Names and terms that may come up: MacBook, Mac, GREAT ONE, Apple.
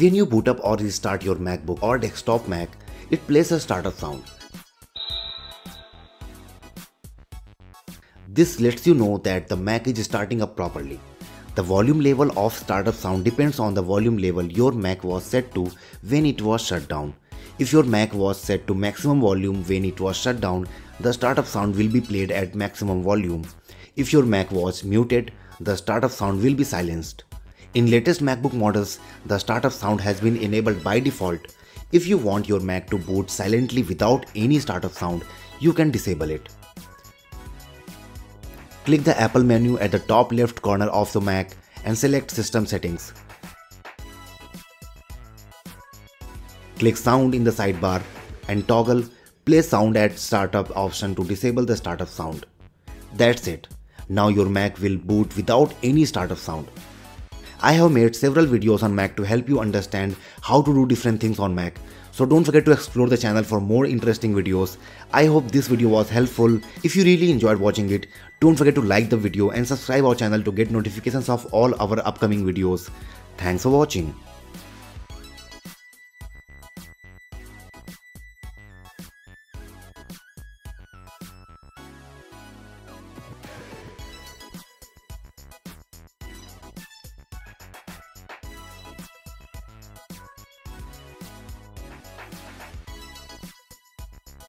When you boot up or restart your MacBook or desktop Mac, it plays a startup sound. This lets you know that the Mac is starting up properly. The volume level of startup sound depends on the volume level your Mac was set to when it was shut down. If your Mac was set to maximum volume when it was shut down, the startup sound will be played at maximum volume. If your Mac was muted, the startup sound will be silenced. In latest MacBook models, the startup sound has been enabled by default. If you want your Mac to boot silently without any startup sound, you can disable it. Click the Apple menu at the top left corner of the Mac and select System Settings. Click Sound in the sidebar and toggle Play Sound at Startup option to disable the startup sound. That's it. Now your Mac will boot without any startup sound. I have made several videos on Mac to help you understand how to do different things on Mac. So don't forget to explore the channel for more interesting videos. I hope this video was helpful. If you really enjoyed watching it, don't forget to like the video and subscribe our channel to get notifications of all our upcoming videos. Thanks for watching.